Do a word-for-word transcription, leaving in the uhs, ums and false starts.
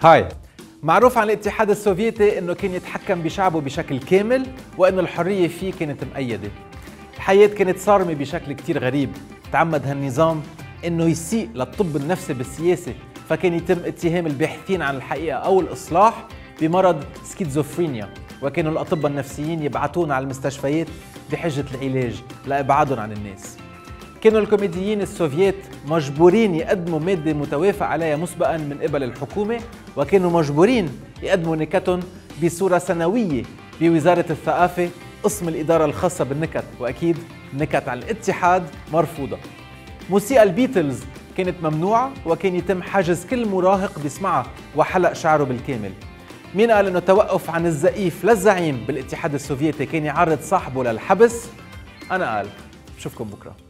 هاي معروف عن الاتحاد السوفيتي انه كان يتحكم بشعبه بشكل كامل، وانه الحريه فيه كانت مقيده. الحياه كانت صارمه بشكل كتير غريب، تعمد هالنظام انه يسيء للطب النفسي بالسياسه، فكان يتم اتهام الباحثين عن الحقيقه او الاصلاح بمرض سكيزوفرينيا، وكانوا الاطباء النفسيين يبعثون على المستشفيات بحجه العلاج لابعادهم عن الناس. كانوا الكوميديين السوفيات مجبورين يقدموا ماده متوافق عليها مسبقا من قبل الحكومه، وكانوا مجبورين يقدموا نكتهم بصوره سنويه بوزاره الثقافه قسم الاداره الخاصه بالنكت، واكيد نكت عن الاتحاد مرفوضه. موسيقى البيتلز كانت ممنوعه، وكان يتم حجز كل مراهق بيسمعها وحلق شعره بالكامل. مين قال انه التوقف عن الزئيف للزعيم بالاتحاد السوفيتي كان يعرض صاحبه للحبس؟ انا قال. بشوفكم بكره.